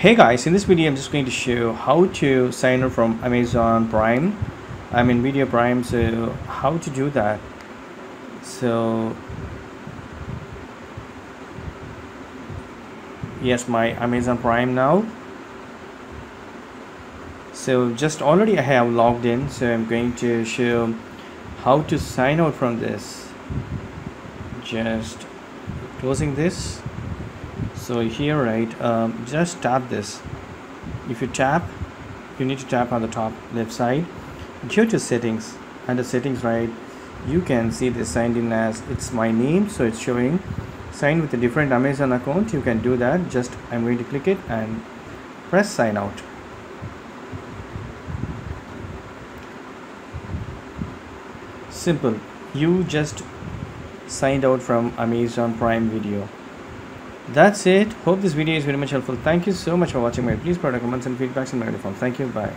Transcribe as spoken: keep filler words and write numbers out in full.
Hey guys, in this video I'm just going to show how to sign up from Amazon Prime, I mean Video Prime. So how to do that? So yes, my Amazon Prime now. So just already I have logged in, so I'm going to show how to sign out from this. Just closing this. So here, right, um, just tap this. If you tap, you need to tap on the top left side. Go to settings. Under settings, right, you can see this signed in as it's my name. So it's showing sign with a different Amazon account. You can do that. Just I'm going to click it and press sign out. Simple. You just signed out from Amazon Prime Video. That's it. Hope this video is very much helpful. Thank you so much for watching. My please provide comments and feedbacks in my form. Thank you. Bye.